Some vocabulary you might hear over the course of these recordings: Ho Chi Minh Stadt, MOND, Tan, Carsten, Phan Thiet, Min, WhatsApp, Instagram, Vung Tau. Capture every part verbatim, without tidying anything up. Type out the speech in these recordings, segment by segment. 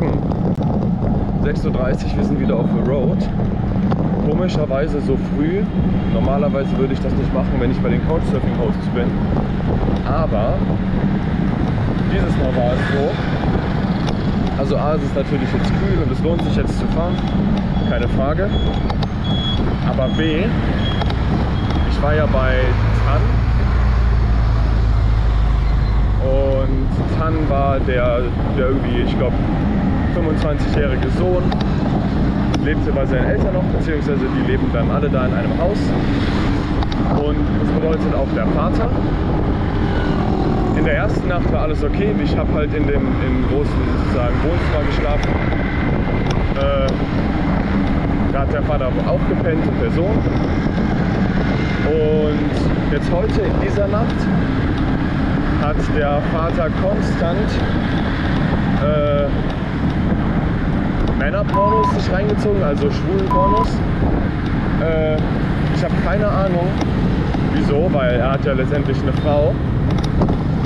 Morgen, sechs Uhr dreißig, wir sind wieder auf der Road. Komischerweise so früh, normalerweise würde ich das nicht machen, wenn ich bei den Couchsurfing-Hosts bin. Aber dieses Mal war es so. Also A, es ist natürlich jetzt kühl und es lohnt sich jetzt zu fahren, keine Frage. Aber B, ich war ja bei Tan. Und Tan war der, der irgendwie, ich glaube, fünfundzwanzigjährige Sohn, lebte bei seinen Eltern noch, beziehungsweise die leben dann alle da in einem Haus. Und das bedeutet auch der Vater. In der ersten Nacht war alles okay, ich habe halt in dem im großen sozusagen Wohnzimmer geschlafen. Äh, da hat der Vater auch gepennt in Person. Und jetzt heute in dieser Nacht hat der Vater konstant äh, Männerpornos sich reingezogen, also Schwulenpornos. Äh, ich habe keine Ahnung, wieso, weil er hat ja letztendlich eine Frau.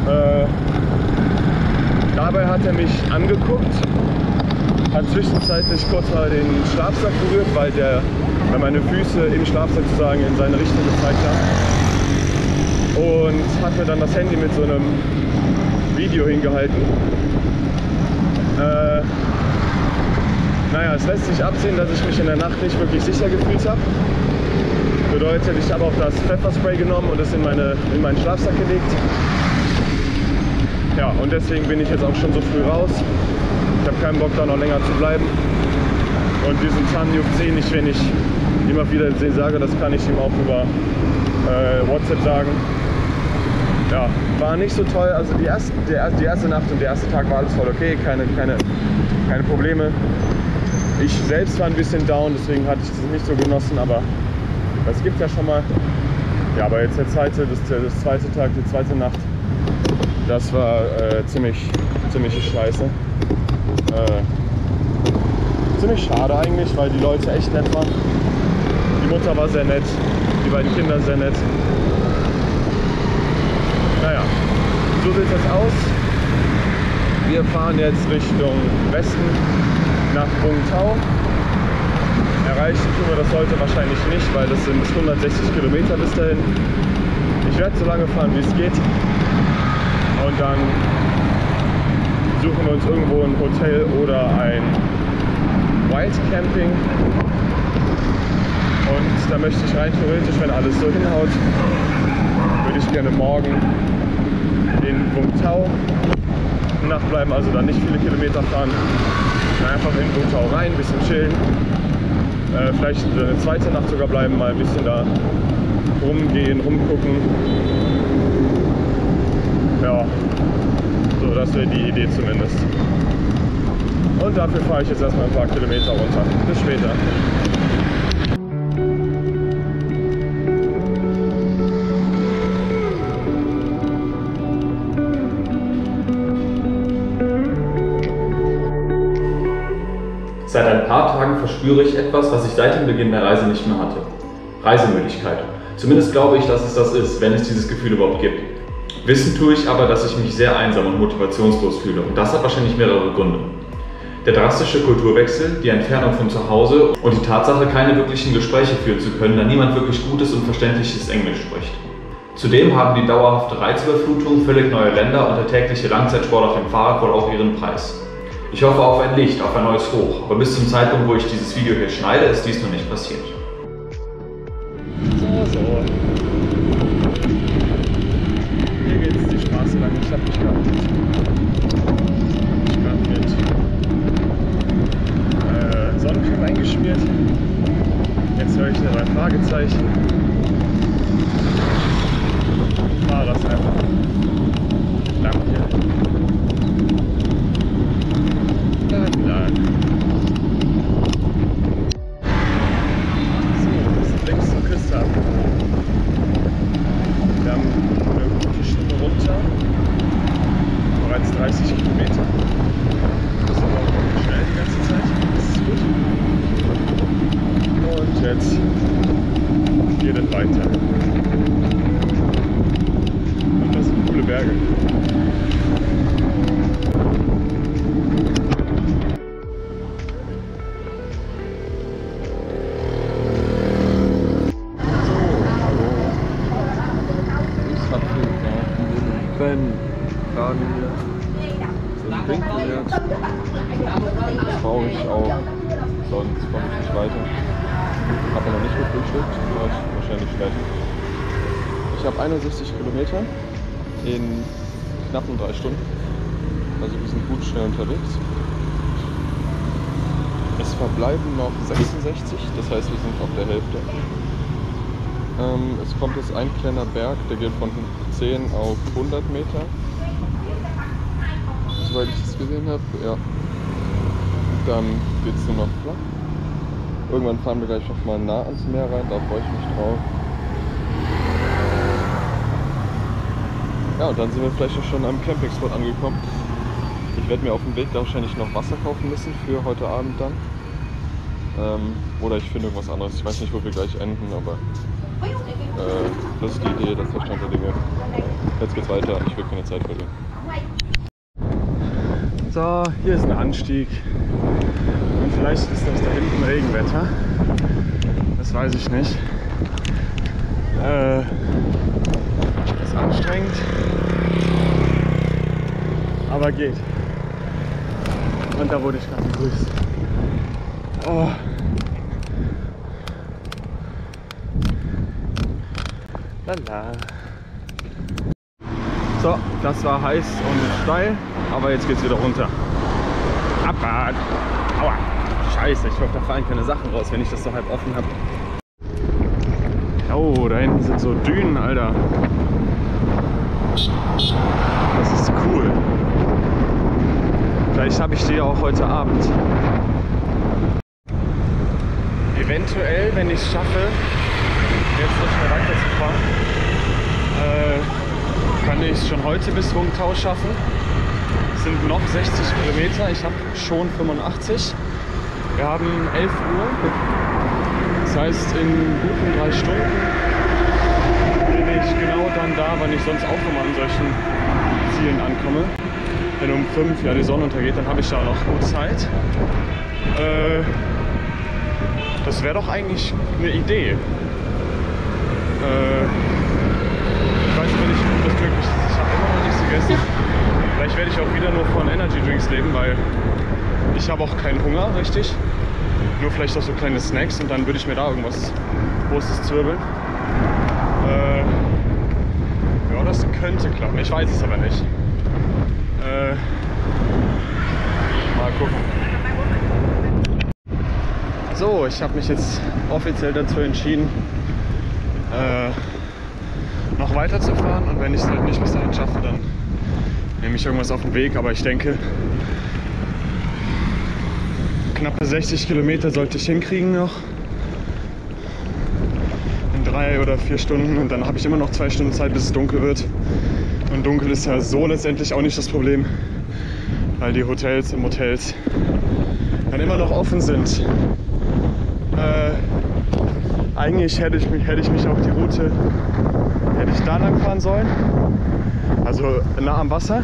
Äh, dabei hat er mich angeguckt, hat zwischenzeitlich kurz mal den Schlafsack berührt, weil der, weil meine Füße im Schlafsack sozusagen in seine Richtung gezeigt haben. Und hat mir dann das Handy mit so einem Video hingehalten. Äh, naja, es lässt sich absehen, dass ich mich in der Nacht nicht wirklich sicher gefühlt habe. Bedeutet, ich habe auch das Pfefferspray genommen und es in, meine, in meinen Schlafsack gelegt. Ja, und deswegen bin ich jetzt auch schon so früh raus. Ich habe keinen Bock, da noch länger zu bleiben. Und diesen Tan juckt eh nicht, wenn ich immer wieder sage, das kann ich ihm auch über äh, WhatsApp sagen. Ja, war nicht so toll, also die erste, der, die erste Nacht und der erste Tag war alles voll okay, keine, keine, keine Probleme. Ich selbst war ein bisschen down, deswegen hatte ich das nicht so genossen, aber es gibt ja schon mal. Ja, aber jetzt der zweite, das, das zweite Tag, die zweite Nacht, das war äh, ziemlich, ziemliche Scheiße. Äh, ziemlich schade eigentlich, weil die Leute echt nett waren. Die Mutter war sehr nett, die beiden Kinder sehr nett. Naja, so sieht das aus. Wir fahren jetzt Richtung Westen nach Vung Tau. Erreichen tun wir das heute wahrscheinlich nicht, weil das sind hundertsechzig Kilometer bis dahin. Ich werde so lange fahren, wie es geht. Und dann suchen wir uns irgendwo ein Hotel oder ein Wild Camping. Und da möchte ich rein theoretisch, wenn alles so hinhaut, würde ich gerne morgen in Vung Tau Nacht bleiben, also dann nicht viele Kilometer fahren. Einfach in Vung Tau rein, ein bisschen chillen. Äh, vielleicht eine zweite Nacht sogar bleiben, mal ein bisschen da rumgehen, rumgucken. Ja, so, das wäre die Idee zumindest. Und dafür fahre ich jetzt erstmal ein paar Kilometer runter. Bis später. Seit ein paar Tagen verspüre ich etwas, was ich seit dem Beginn der Reise nicht mehr hatte. Reisemüdigkeit. Zumindest glaube ich, dass es das ist, wenn es dieses Gefühl überhaupt gibt. Wissen tue ich aber, dass ich mich sehr einsam und motivationslos fühle, und das hat wahrscheinlich mehrere Gründe. Der drastische Kulturwechsel, die Entfernung von zu Hause und die Tatsache, keine wirklichen Gespräche führen zu können, da niemand wirklich gutes und verständliches Englisch spricht. Zudem haben die dauerhafte Reizüberflutung, völlig neue Länder und der tägliche Langzeitsport auf dem Fahrrad wohl auch ihren Preis. Ich hoffe auf ein Licht, auf ein neues Hoch, aber bis zum Zeitpunkt, wo ich dieses Video hier schneide, ist dies noch nicht passiert. So, so. Hier geht es die Straße lang, ich hab mich gerade mit, mit äh, Sonnencreme eingeschmiert. Jetzt höre ich noch ein Fragezeichen. Ich fahre das einfach lang hier. trinken wird. Brauche ich auch. Sonst komme ich nicht weiter. Habe noch nicht gefrühstückt, wahrscheinlich schlecht. Ich habe einundsechzig Kilometer in knappen drei Stunden. Also wir sind gut schnell unterwegs. Es verbleiben noch sechsundsechzig, das heißt wir sind auf der Hälfte. Ähm, es kommt jetzt ein kleiner Berg, der geht von zehn auf hundert Meter. Soweit ich das gesehen habe, ja. Dann geht es nur noch flach. Irgendwann fahren wir gleich nochmal nah ans Meer rein, da freue ich mich drauf. Ja, und dann sind wir vielleicht auch schon am Campingspot angekommen. Ich werde mir auf dem Weg da wahrscheinlich noch Wasser kaufen müssen für heute Abend dann. Ähm, oder ich finde irgendwas anderes. Ich weiß nicht, wo wir gleich enden, aber äh, das ist die Idee, das ist der Stand der Dinge. Jetzt geht's weiter, ich will keine Zeit verlieren. So, hier ist ein Anstieg. Und vielleicht ist das da hinten Regenwetter. Das weiß ich nicht. Äh, das ist anstrengend. Aber geht. Und da wurde ich gerade begrüßt. Oh. Lala. So, das war heiß und steil, aber jetzt geht's wieder runter. Abbad! Aua! Scheiße, ich hoffe, da fallen keine Sachen raus, wenn ich das so halb offen habe. Oh, da hinten sind so Dünen, Alter. Das ist cool. Vielleicht habe ich die auch heute Abend. Eventuell, wenn ich es schaffe, jetzt nicht mehr weiterzufahren, äh, kann ich es schon heute bis Vung Tau schaffen. Es sind noch sechzig Kilometer, ich habe schon fünfundachtzig. Wir haben elf Uhr, das heißt in guten drei Stunden bin ich genau dann da, wann ich sonst auch immer an solchen Zielen ankomme. Wenn um fünf ja die Sonne untergeht, dann habe ich da noch gut Zeit. Äh, das wäre doch eigentlich eine Idee. Äh, ich weiß nicht, ob das möglich ist. Ich habe immer noch nichts gegessen. Vielleicht werde ich auch wieder nur von Energy Drinks leben, weil ich habe auch keinen Hunger, richtig. Nur vielleicht auch so kleine Snacks und dann würde ich mir da irgendwas Großes zwirbeln. Äh, ja, das könnte klappen. Ich weiß es aber nicht. Äh, mal gucken. So, ich habe mich jetzt offiziell dazu entschieden, äh, noch weiterzufahren. Und wenn ich es halt nicht bis dahin schaffe, dann nehme ich irgendwas auf den Weg. Aber ich denke, knappe sechzig Kilometer sollte ich hinkriegen noch. In drei oder vier Stunden. Und dann habe ich immer noch zwei Stunden Zeit, bis es dunkel wird. Und dunkel ist ja so letztendlich auch nicht das Problem, weil die Hotels im Hotels dann immer noch offen sind. Äh, eigentlich hätte ich, mich, hätte ich mich auf die Route, hätte ich da lang fahren sollen. Also nah am Wasser.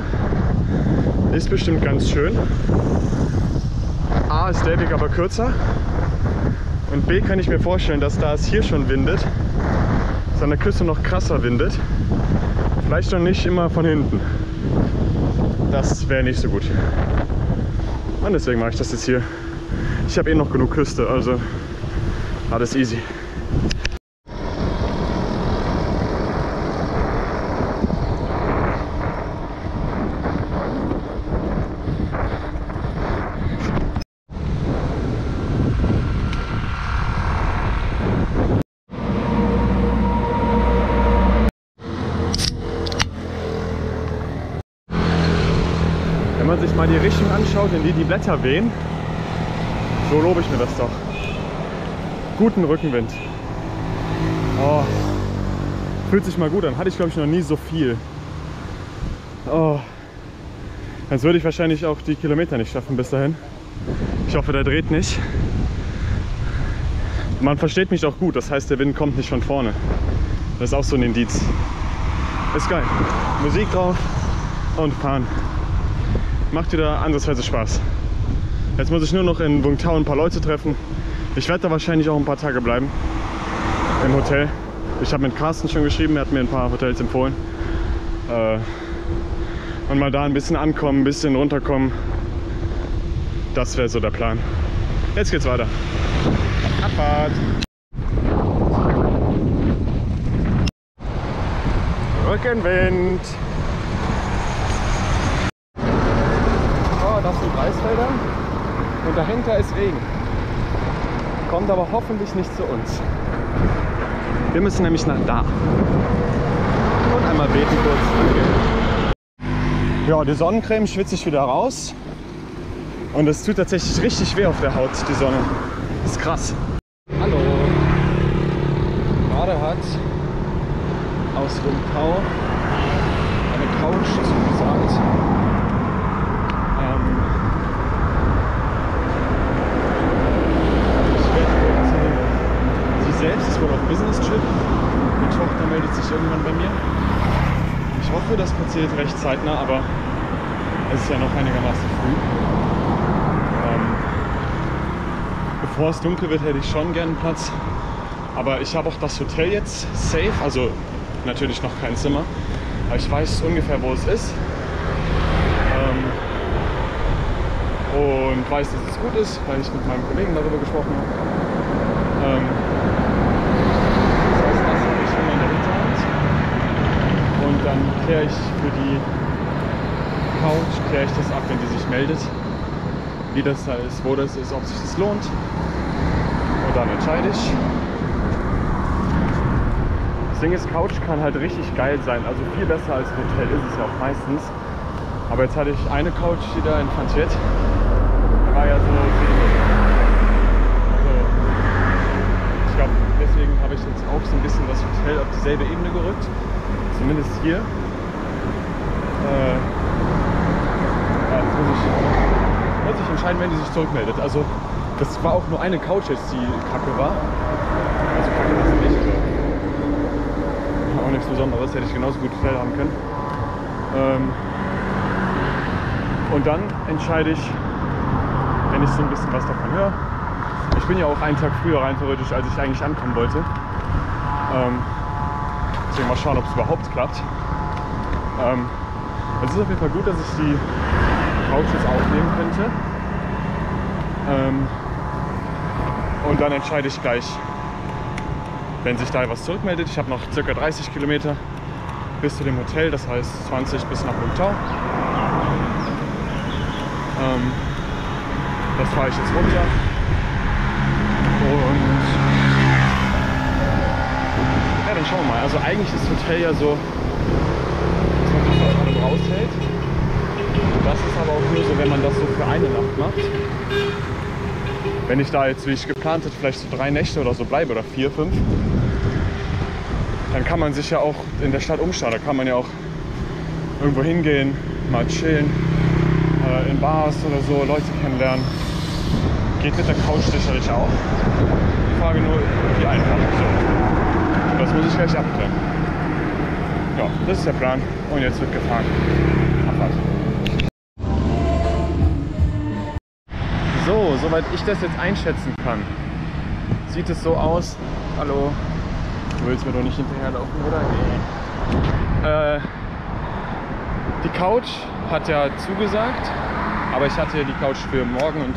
Ist bestimmt ganz schön. A ist der Weg aber kürzer. Und B kann ich mir vorstellen, dass da es hier schon windet, es an der Küste noch krasser windet. Vielleicht doch nicht immer von hinten. Das wäre nicht so gut. Und deswegen mache ich das jetzt hier. Ich habe eh noch genug Küste, also alles easy. Wenn man sich mal die Richtung anschaut, in die die Blätter wehen, so lobe ich mir das doch. Guten Rückenwind. Oh, fühlt sich mal gut an. Hatte ich, glaube ich, noch nie so viel. Oh, sonst würde ich wahrscheinlich auch die Kilometer nicht schaffen bis dahin. Ich hoffe, der dreht nicht. Man versteht mich auch gut, das heißt, der Wind kommt nicht von vorne. Das ist auch so ein Indiz. Ist geil. Musik drauf und fahren. Macht wieder andersweise Spaß. Jetzt muss ich nur noch in Vung Tau ein paar Leute treffen. Ich werde da wahrscheinlich auch ein paar Tage bleiben im Hotel. Ich habe mit Carsten schon geschrieben, er hat mir ein paar Hotels empfohlen. Äh, und mal da ein bisschen ankommen, ein bisschen runterkommen. Das wäre so der Plan. Jetzt geht's weiter. Abfahrt! Rückenwind! Oh, das sind Reisfelder und dahinter ist Regen. Kommt aber hoffentlich nicht zu uns. Wir müssen nämlich nach da. Und einmal beten kurz. Ja, die Sonnencreme schwitze ich wieder raus. Und es tut tatsächlich richtig weh auf der Haut, die Sonne. Das ist krass. Hallo. Gerade hat aus Vung Tau eine Couch zugesagt. Ähm Sie selbst ist wohl auf Business-Trip. Die Tochter meldet sich irgendwann bei mir. Ich hoffe, das passiert recht zeitnah, aber es ist ja noch einigermaßen früh. Bevor es dunkel wird, hätte ich schon gern Platz, aber ich habe auch das Hotel jetzt safe, also natürlich noch kein Zimmer, aber ich weiß ungefähr, wo es ist ähm, und weiß, dass es gut ist, weil ich mit meinem Kollegen darüber gesprochen habe. Ähm, das heißt, das habe ich schon mal in der Hinterhand und dann kläre ich für die Couch, kläre ich das ab, wenn die sich meldet. Wie das da ist, wo das ist, ob sich das lohnt. Und dann entscheide ich. Das Ding ist, Couch kann halt richtig geil sein. Also viel besser als Hotel ist es ja auch meistens. Aber jetzt hatte ich eine Couch, die da in Phan Thiet. Da war ja so, also ich glaube, deswegen habe ich jetzt auch so ein bisschen das Hotel auf dieselbe Ebene gerückt. Zumindest hier. Äh, ja, jetzt muss ich sich entscheiden, wenn die sich zurückmeldet. Also das war auch nur eine Couch jetzt, die kacke war. Also kacke war sie nicht. War auch nichts Besonderes, hätte ich genauso gut schnell haben können. Ähm, und dann entscheide ich, wenn ich so ein bisschen was davon höre. Ich bin ja auch einen Tag früher rein theoretisch, als ich eigentlich ankommen wollte. Ähm, deswegen mal schauen, ob es überhaupt klappt. Ähm, es ist auf jeden Fall gut, dass ich die Couches aufnehmen könnte. Ähm, und dann entscheide ich gleich, wenn sich da was zurückmeldet. Ich habe noch ca. dreißig Kilometer bis zu dem Hotel, das heißt zwanzig bis nach Vung Tau. Ähm, das fahre ich jetzt runter. Und ja, dann schauen wir mal. Also eigentlich ist das Hotel ja so, dass man sich was anderes raushält. Das ist aber auch nur so, wenn man das so für eine Nacht macht. Wenn ich da jetzt, wie ich geplant hätte, vielleicht so drei Nächte oder so bleibe oder vier, fünf, dann kann man sich ja auch in der Stadt umschauen. Da kann man ja auch irgendwo hingehen, mal chillen, äh, in Bars oder so, Leute kennenlernen. Geht mit der Couch sicherlich auch. Die Frage nur, wie einfach so. Und das muss ich gleich abklären. Ja, das ist der Plan. Und jetzt wird gefahren. Abfahrt. So, soweit ich das jetzt einschätzen kann, sieht es so aus. Hallo, du willst mir doch nicht hinterherlaufen, oder? Äh, die Couch hat ja zugesagt, aber ich hatte ja die Couch für morgen und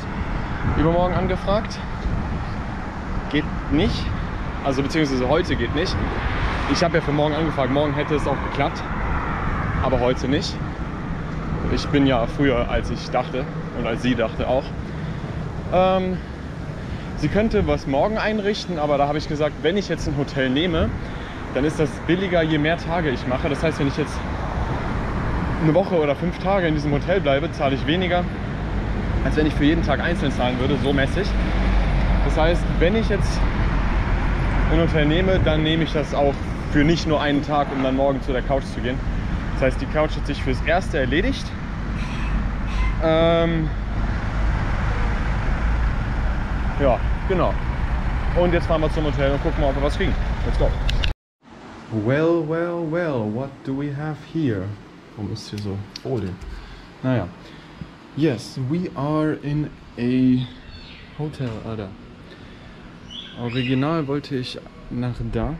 übermorgen angefragt. Geht nicht, also beziehungsweise heute geht nicht. Ich habe ja für morgen angefragt, morgen hätte es auch geklappt, aber heute nicht. Ich bin ja früher, als ich dachte und als sie dachte auch. Ähm, sie könnte was morgen einrichten, aber da habe ich gesagt, wenn ich jetzt ein Hotel nehme, dann ist das billiger, je mehr Tage ich mache. Das heißt, wenn ich jetzt eine Woche oder fünf Tage in diesem Hotel bleibe, zahle ich weniger, als wenn ich für jeden Tag einzeln zahlen würde, so mäßig. Das heißt, wenn ich jetzt ein Hotel nehme, dann nehme ich das auch für nicht nur einen Tag, um dann morgen zu der Couch zu gehen. Das heißt, die Couch hat sich fürs Erste erledigt. Ähm, Ja, genau. Und jetzt fahren wir zum Hotel und gucken mal, ob wir was kriegen. Let's go. Well, well, well, what do we have here? Warum ist hier so Folie? Naja. Yes, we are in a hotel, Alter. Original wollte ich nach da.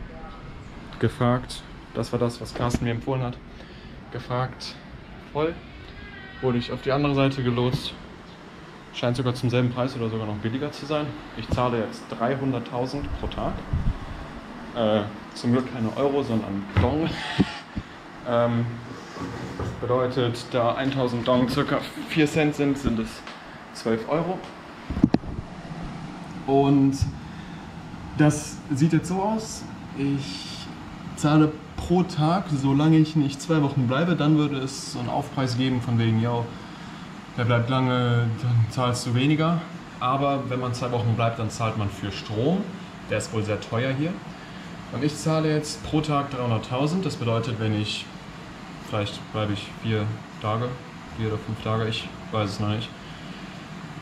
Gefragt, das war das, was Carsten mir empfohlen hat. Gefragt, voll. Wurde ich auf die andere Seite gelotst. Scheint sogar zum selben Preis oder sogar noch billiger zu sein. Ich zahle jetzt dreihunderttausend pro Tag. Äh, zum Glück keine Euro, sondern Dong. ähm, bedeutet, da tausend Dong ca. vier Cent sind, sind es zwölf Euro. Und das sieht jetzt so aus. Ich zahle pro Tag, solange ich nicht zwei Wochen bleibe, dann würde es so einen Aufpreis geben von wegen, ja, der bleibt lange, dann zahlst du weniger. Aber wenn man zwei Wochen bleibt, dann zahlt man für Strom. Der ist wohl sehr teuer hier. Und ich zahle jetzt pro Tag dreihunderttausend. Das bedeutet, wenn ich, vielleicht bleibe ich vier Tage, vier oder fünf Tage, ich weiß es noch nicht.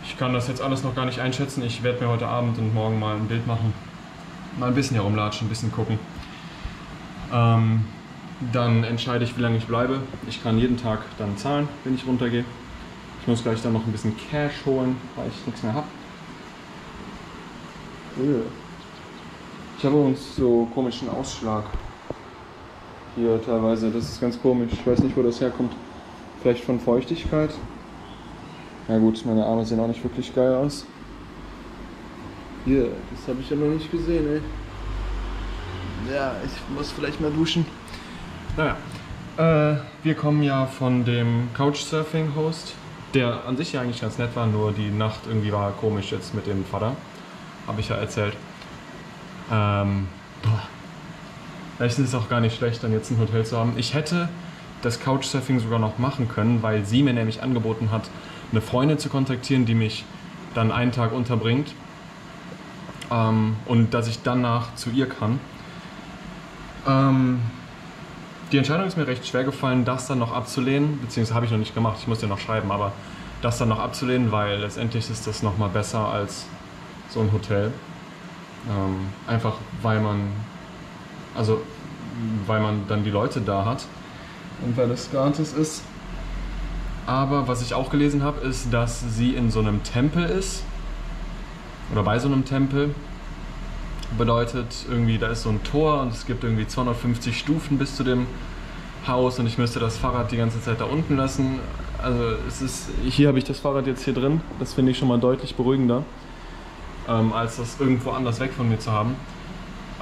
Ich kann das jetzt alles noch gar nicht einschätzen. Ich werde mir heute Abend und morgen mal ein Bild machen. Mal ein bisschen herumlatschen, ein bisschen gucken. Ähm, dann entscheide ich, wie lange ich bleibe. Ich kann jeden Tag dann zahlen, wenn ich runtergehe. Ich muss gleich dann noch ein bisschen Cash holen, weil ich nichts mehr habe. Ich habe uns so komischen Ausschlag hier teilweise. Das ist ganz komisch. Ich weiß nicht, wo das herkommt. Vielleicht von Feuchtigkeit. Na gut, meine Arme sehen auch nicht wirklich geil aus. Hier, yeah, das habe ich ja noch nicht gesehen, ey. Ja, ich muss vielleicht mal duschen. Naja, äh, wir kommen ja von dem Couchsurfing-Host, der an sich ja eigentlich ganz nett war, nur die Nacht irgendwie war komisch jetzt mit dem Vater. Habe ich ja erzählt. Ähm, boah. Vielleicht ist es auch gar nicht schlecht, dann jetzt ein Hotel zu haben. Ich hätte das Couchsurfing sogar noch machen können, weil sie mir nämlich angeboten hat, eine Freundin zu kontaktieren, die mich dann einen Tag unterbringt. Ähm, und dass ich danach zu ihr kann. Ähm, die Entscheidung ist mir recht schwer gefallen, das dann noch abzulehnen, beziehungsweise habe ich noch nicht gemacht, ich muss ja noch schreiben, aber das dann noch abzulehnen, weil letztendlich ist das nochmal besser als so ein Hotel. Ähm, einfach weil man, also weil man dann die Leute da hat und weil es gratis ist. Aber was ich auch gelesen habe, ist, dass sie in so einem Tempel ist oder bei so einem Tempel. Bedeutet irgendwie, da ist so ein Tor und es gibt irgendwie zweihundertfünfzig Stufen bis zu dem Haus und ich müsste das Fahrrad die ganze Zeit da unten lassen. Also es ist, hier habe ich das Fahrrad jetzt hier drin, das finde ich schon mal deutlich beruhigender, ähm, als das irgendwo anders weg von mir zu haben.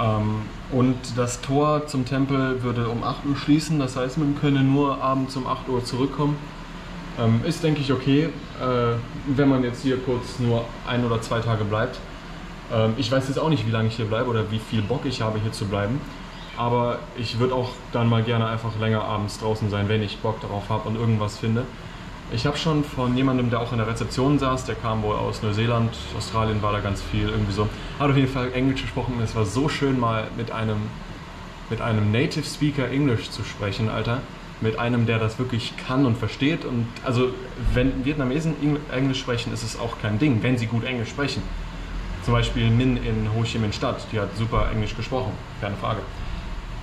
Ähm, und das Tor zum Tempel würde um acht Uhr schließen, das heißt man könne nur abends um acht Uhr zurückkommen. Ähm, ist denke ich okay, äh, wenn man jetzt hier kurz nur ein oder zwei Tage bleibt. Ich weiß jetzt auch nicht, wie lange ich hier bleibe oder wie viel Bock ich habe, hier zu bleiben. Aber ich würde auch dann mal gerne einfach länger abends draußen sein, wenn ich Bock darauf habe und irgendwas finde. Ich habe schon von jemandem, der auch in der Rezeption saß, der kam wohl aus Neuseeland, Australien war da ganz viel, irgendwie so. Hat auf jeden Fall Englisch gesprochen und es war so schön, mal mit einem, mit einem Native Speaker Englisch zu sprechen, Alter. Mit einem, der das wirklich kann und versteht. Und also, wenn Vietnamesen Englisch sprechen, ist es auch kein Ding, wenn sie gut Englisch sprechen. Zum Beispiel Min in Ho Chi Minh Stadt, die hat super Englisch gesprochen, keine Frage.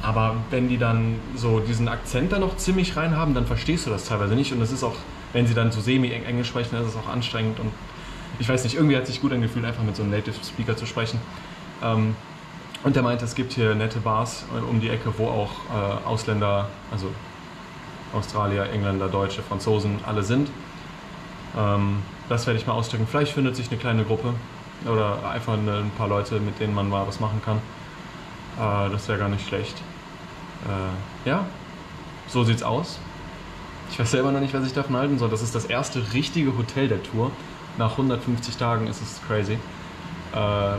Aber wenn die dann so diesen Akzent da noch ziemlich rein haben, dann verstehst du das teilweise nicht. Und das ist auch, wenn sie dann so semi-Englisch sprechen, dann ist es auch anstrengend. Und ich weiß nicht, irgendwie hat es sich gut angefühlt, einfach mit so einem Native Speaker zu sprechen. Und der meinte, es gibt hier nette Bars um die Ecke, wo auch Ausländer, also Australier, Engländer, Deutsche, Franzosen, alle sind. Das werde ich mal auschecken. Vielleicht findet sich eine kleine Gruppe. Oder einfach ein paar Leute, mit denen man mal was machen kann. Äh, das wäre gar nicht schlecht. Äh, ja, so sieht's aus. Ich weiß selber noch nicht, was ich davon halten soll. Das ist das erste richtige Hotel der Tour. Nach hundertfünfzig Tagen ist es crazy. Äh,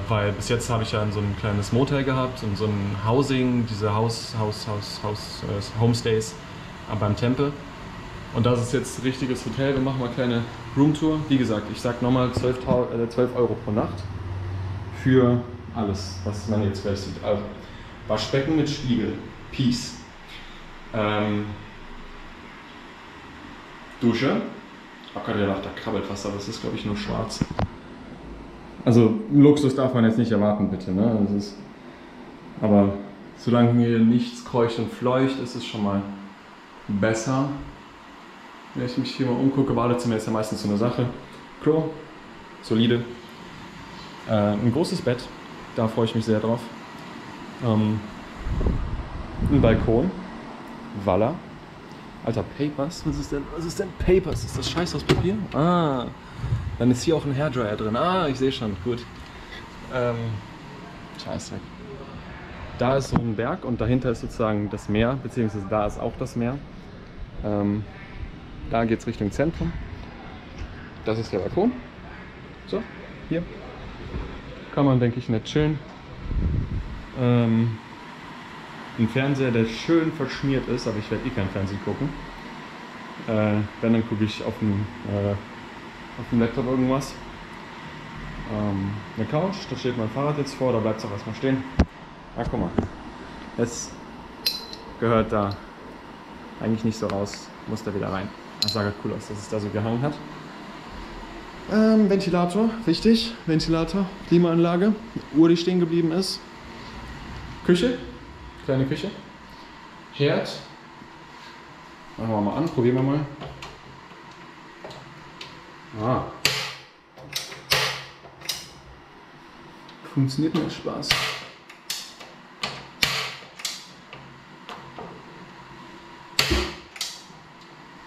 weil bis jetzt habe ich ja so ein kleines Motel gehabt und so ein Housing, diese Haus, Haus, Haus, Haus, äh, Homestays beim Tempel. Und das ist jetzt ein richtiges Hotel. Wir machen mal eine kleine Roomtour. Wie gesagt, ich sag nochmal zwölf Euro pro Nacht für alles, was man jetzt gleich sieht. Also Waschbecken mit Spiegel, Peace. Ähm, Dusche. Oh Gott, der lacht, da krabbelt Wasser, aber es ist glaube ich nur schwarz. Also Luxus darf man jetzt nicht erwarten, bitte. Ne? Das ist, aber solange hier nichts kreucht und fleucht, ist es schon mal besser. Wenn ich mich hier mal umgucke, Badezimmer ist ja meistens so eine Sache. Klo, solide. Äh, ein großes Bett, da freue ich mich sehr drauf. Ähm, ein Balkon, Walla. Alter, Papers? Was ist denn? Was ist denn Papers? Ist das Scheiß aus Papier? Ah. Dann ist hier auch ein Hairdryer drin. Ah, ich sehe schon. Gut. Ähm, Scheiße. Da ist so ein Berg und dahinter ist sozusagen das Meer, beziehungsweise da ist auch das Meer. Ähm, da geht es Richtung Zentrum. Das ist der Balkon. So, hier. Kann man, denke ich, nett chillen. Ähm, ein Fernseher, der schön verschmiert ist, aber ich werde eh kein Fernsehen gucken. Äh, wenn, dann gucke ich auf dem, äh, auf dem Laptop irgendwas. Ähm, eine Couch, da steht mein Fahrrad jetzt vor, da bleibt es auch erstmal stehen. Ah, guck mal, das gehört da eigentlich nicht so raus, muss da wieder rein. Das sah cool aus, dass es da so gehangen hat. Ähm, Ventilator, wichtig, Ventilator, Klimaanlage, eine Uhr, die stehen geblieben ist. Küche, kleine Küche, Herd, machen wir mal an, probieren wir mal. Ah. Funktioniert mit Spaß.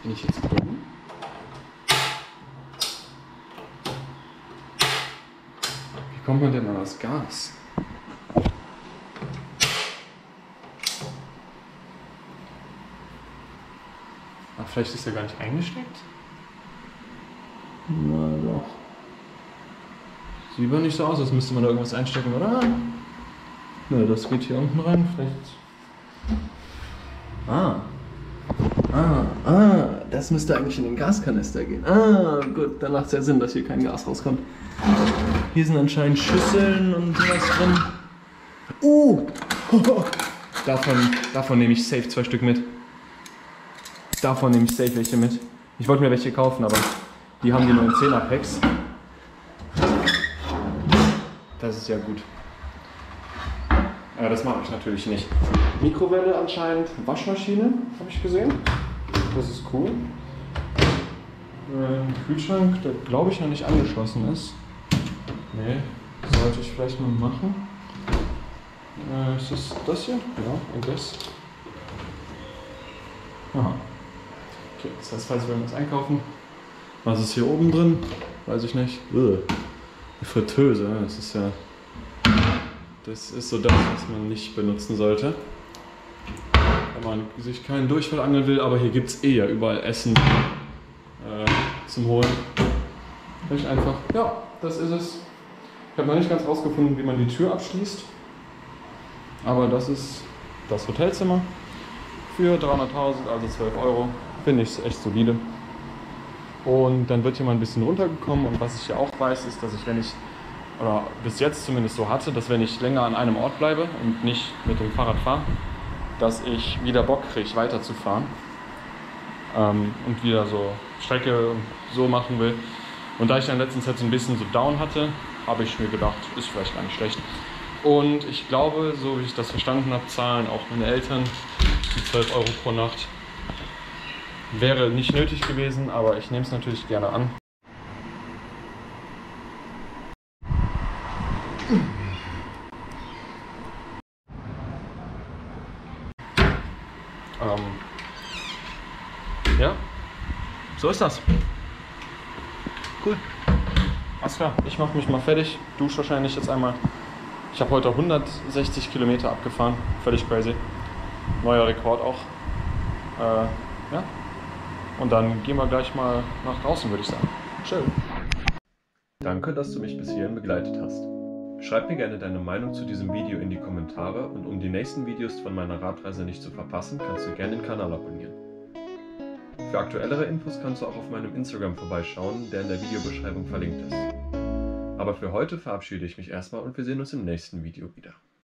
Bin ich jetzt dumm? Wie kommt man denn an das Gas? Ach, vielleicht ist er gar nicht eingesteckt? Na doch. Sieht aber nicht so aus, als müsste man da irgendwas einstecken, oder? Na, das geht hier unten rein, vielleicht. Ah. Ah, ah, das müsste eigentlich in den Gaskanister gehen. Ah, gut, dann macht es ja Sinn, dass hier kein Gas rauskommt. Hier sind anscheinend Schüsseln und sowas drin. Uh, hoho. Davon, davon nehme ich safe zwei Stück mit. Davon nehme ich safe welche mit. Ich wollte mir welche kaufen, aber die haben die neuen zehner Packs. Das ist ja gut. Aber das mache ich natürlich nicht. Mikrowelle anscheinend, Waschmaschine, habe ich gesehen. Das ist cool. Äh, Kühlschrank, der glaube ich noch nicht angeschlossen ist. Nee, sollte ich vielleicht mal machen. Äh, ist das das hier? Ja, und das. Aha. Okay, das heißt, falls wir irgendwas einkaufen. Was ist hier oben drin? Weiß ich nicht. Eine Fritteuse, das ist ja... Das ist so das, was man nicht benutzen sollte, wenn man sich keinen Durchfall angeln will, aber hier gibt es eh ja überall Essen äh, zum Holen. Vielleicht einfach, ja, das ist es. Ich habe noch nicht ganz rausgefunden, wie man die Tür abschließt, aber das ist das Hotelzimmer für dreihunderttausend, also zwölf Euro. Finde ich echt solide. Und dann wird hier mal ein bisschen runtergekommen und was ich ja auch weiß, ist, dass ich, wenn ich oder bis jetzt zumindest so hatte, dass wenn ich länger an einem Ort bleibe und nicht mit dem Fahrrad fahre, dass ich wieder Bock kriege, weiterzufahren ähm, und wieder so Strecke so machen will. Und da ich dann letztens halt so ein bisschen so down hatte, habe ich mir gedacht, ist vielleicht gar nicht schlecht. Und ich glaube, so wie ich das verstanden habe, zahlen auch meine Eltern die zwölf Euro pro Nacht. Wäre nicht nötig gewesen, aber ich nehme es natürlich gerne an. Ähm, ja, so ist das. Cool. Alles klar, ich mache mich mal fertig, dusche wahrscheinlich jetzt einmal. Ich habe heute hundertsechzig Kilometer abgefahren, völlig crazy. Neuer Rekord auch. Äh, ja. Und dann gehen wir gleich mal nach draußen, würde ich sagen. Tschö. Danke, dass du mich bis hierhin begleitet hast. Schreib mir gerne deine Meinung zu diesem Video in die Kommentare und um die nächsten Videos von meiner Radreise nicht zu verpassen, kannst du gerne den Kanal abonnieren. Für aktuellere Infos kannst du auch auf meinem Instagram vorbeischauen, der in der Videobeschreibung verlinkt ist. Aber für heute verabschiede ich mich erstmal und wir sehen uns im nächsten Video wieder.